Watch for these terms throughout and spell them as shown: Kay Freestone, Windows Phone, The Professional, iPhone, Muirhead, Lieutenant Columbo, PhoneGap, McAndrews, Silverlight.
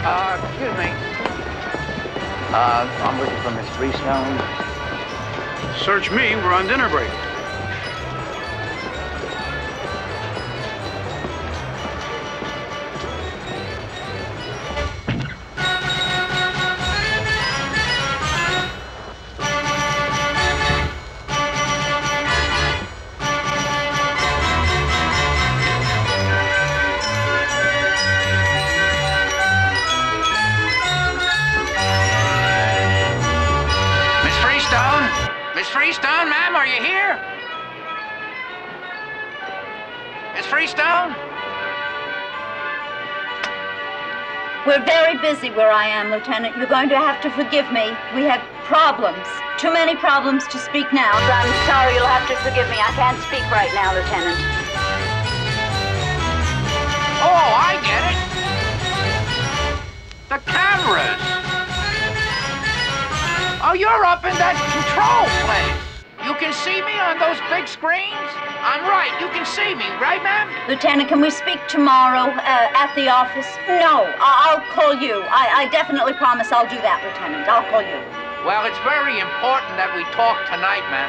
Excuse me. I'm looking for Miss Freestone. Search me. We're on dinner break. We're very busy where I am, Lieutenant. You're going to have to forgive me. We have problems. Too many problems to speak now. I'm sorry, you'll have to forgive me. I can't speak right now, Lieutenant. Oh, I get it. The cameras. Oh, you're up in that control place. You can see me on those big screens? I'm right. You can see me, right, ma'am? Lieutenant, can we speak tomorrow at the office? No, I'll call you. I definitely promise I'll do that, Lieutenant. I'll call you. Well, it's very important that we talk tonight, ma'am.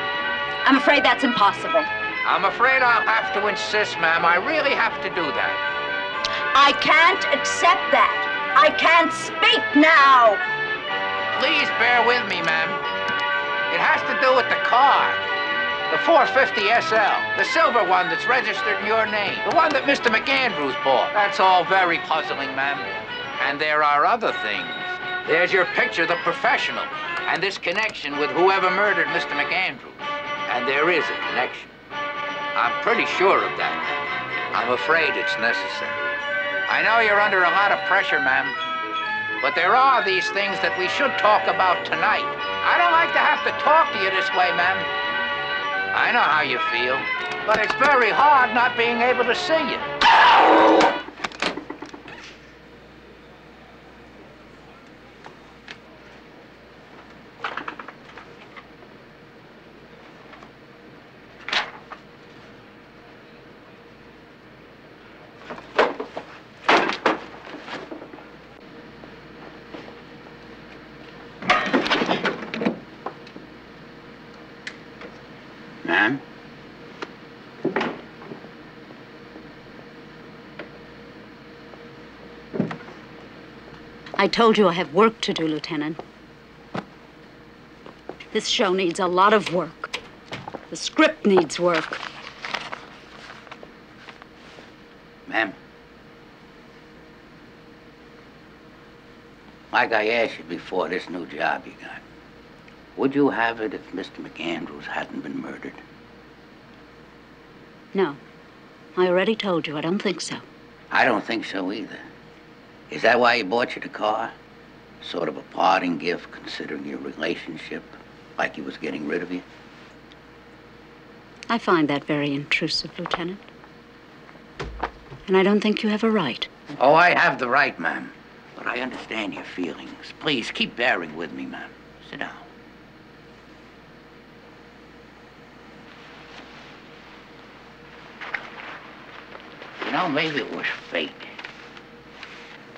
I'm afraid that's impossible. I'm afraid I'll have to insist, ma'am. I really have to do that. I can't accept that. I can't speak now. Please bear with me, ma'am. It has to do with the car. The 450 SL, the silver one that's registered in your name, the one that Mr. McAndrews bought. That's all very puzzling, ma'am. And there are other things. There's your picture, The Professional, and this connection with whoever murdered Mr. McAndrews. And there is a connection. I'm pretty sure of that. I'm afraid it's necessary. I know you're under a lot of pressure, ma'am, but there are these things that we should talk about tonight. I don't like to have to talk to you this way, ma'am. I know how you feel, but it's very hard not being able to see you. I told you I have work to do, Lieutenant. This show needs a lot of work. The script needs work. Ma'am, like I asked you before, this new job you got, would you have it if Mr. McAndrews hadn't been murdered? No. I already told you, I don't think so. I don't think so either. Is that why he bought you the car? Sort of a parting gift, considering your relationship, like he was getting rid of you? I find that very intrusive, Lieutenant. And I don't think you have a right. Oh, I have the right, ma'am. But I understand your feelings. Please, keep bearing with me, ma'am. Sit down. You know, maybe it was fate.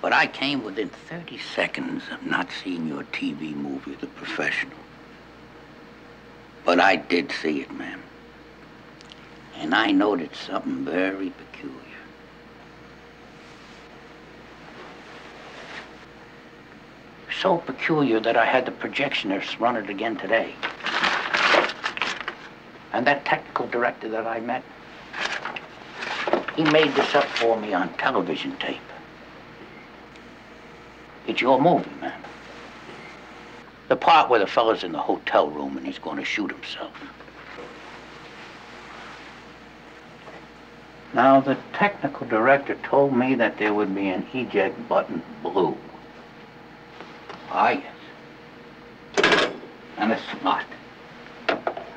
But I came within 30 seconds of not seeing your TV movie, The Professional. But I did see it, ma'am. And I noted something very peculiar. So peculiar that I had the projectionist run it again today. And that technical director that I met, he made this up for me on television tape. It's your movie, man. The part where the fella's in the hotel room and he's going to shoot himself. Now, the technical director told me that there would be an eject button blue. Ah, yes. And a slot.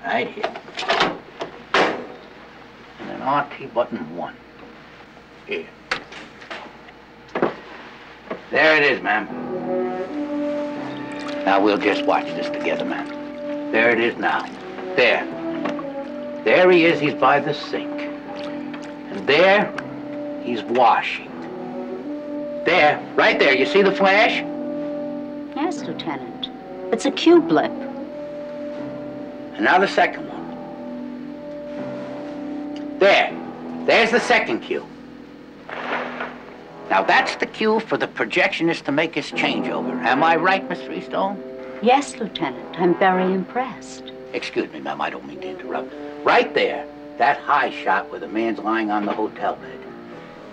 Right here. And an RT button 1. Here. There it is, ma'am. Now, we'll just watch this together, ma'am. There it is now. There. There he is. He's by the sink. And there, he's washing. There, right there. You see the flash? Yes, Lieutenant. It's a Q blip. And now the second one. There. There's the second Q. Now that's the cue for the projectionist to make his changeover. Am I right, Miss Freestone? Yes, Lieutenant. I'm very impressed. Excuse me, ma'am. I don't mean to interrupt. Right there, that high shot where the man's lying on the hotel bed.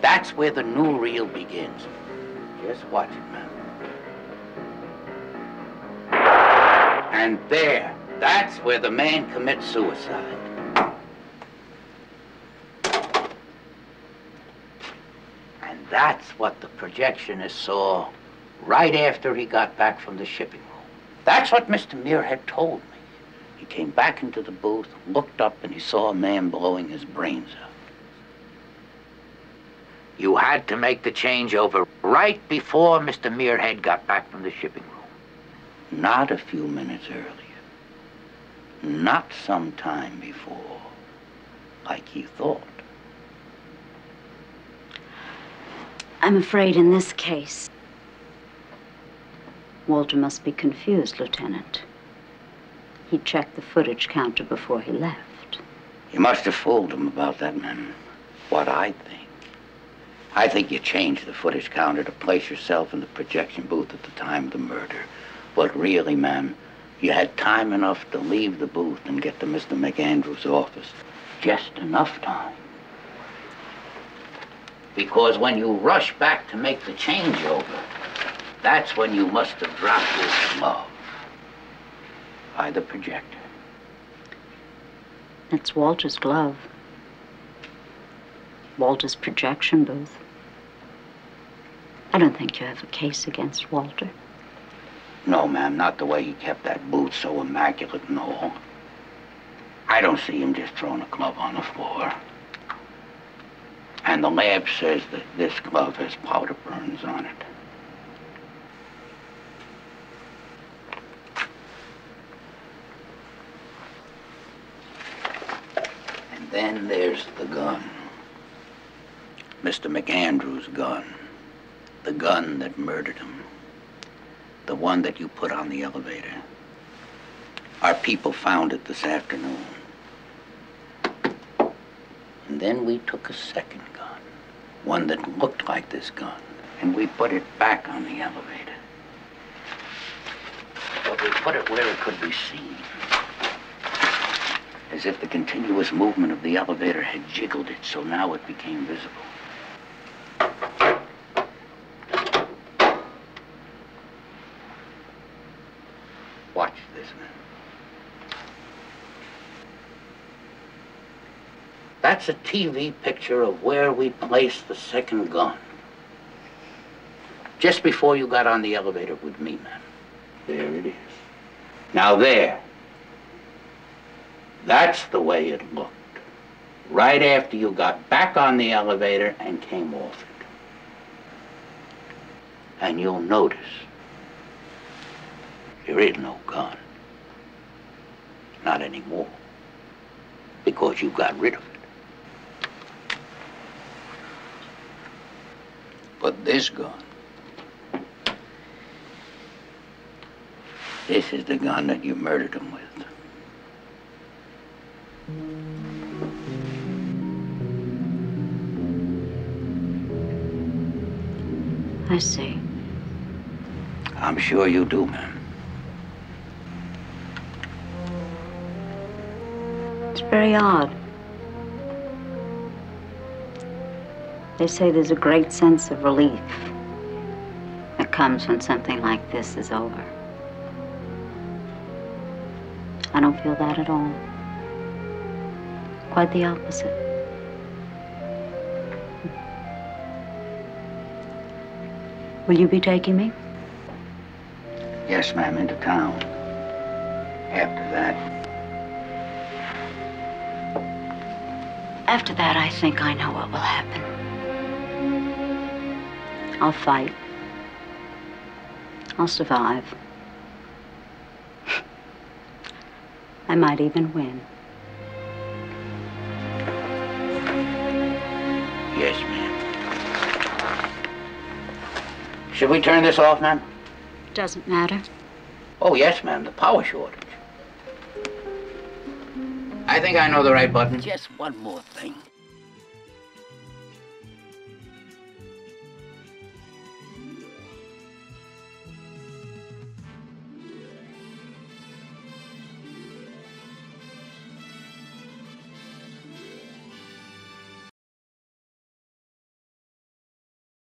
That's where the new reel begins. Just watch it, ma'am. And there, that's where the man commits suicide. And that's what the projectionist saw right after he got back from the shipping room. That's what Mr. Muirhead told me. He came back into the booth, looked up, and he saw a man blowing his brains out. You had to make the changeover right before Mr. Muirhead got back from the shipping room. Not a few minutes earlier. Not some time before, like he thought. I'm afraid in this case, Walter must be confused, Lieutenant. He checked the footage counter before he left. You must have fooled him about that, man. What I think. I think you changed the footage counter to place yourself in the projection booth at the time of the murder. But really, ma'am, you had time enough to leave the booth and get to Mr. McAndrews' office. Just enough time. Because when you rush back to make the changeover, that's when you must have dropped this glove by the projector. That's Walter's glove. Walter's projection booth. I don't think you have a case against Walter. No, ma'am, not the way he kept that booth so immaculate and all. I don't see him just throwing a glove on the floor. And the lab says that this glove has powder burns on it. And then there's the gun. Mr. McAndrews' gun. The gun that murdered him. The one that you put on the elevator. Our people found it this afternoon. And then we took a second gun, one that looked like this gun, and we put it back on the elevator. But we put it where it could be seen, as if the continuous movement of the elevator had jiggled it, so now it became visible. Watch this, man. That's a TV picture of where we placed the second gun. Just before you got on the elevator with me, ma'am. There it is. Now there. That's the way it looked. Right after you got back on the elevator and came off it. And you'll notice there is no gun. Not anymore. Because you got rid of it. But this gun, this is the gun that you murdered him with. I see. I'm sure you do, ma'am. It's very odd. They say there's a great sense of relief that comes when something like this is over. I don't feel that at all. Quite the opposite. Will you be taking me? Yes, ma'am, into town. After that. After that, I think I know what will happen. I'll fight. I'll survive. I might even win. Yes, ma'am. Should we turn this off, ma'am? Doesn't matter. Oh, yes, ma'am, the power shortage. I think I know the right button. Just one more thing.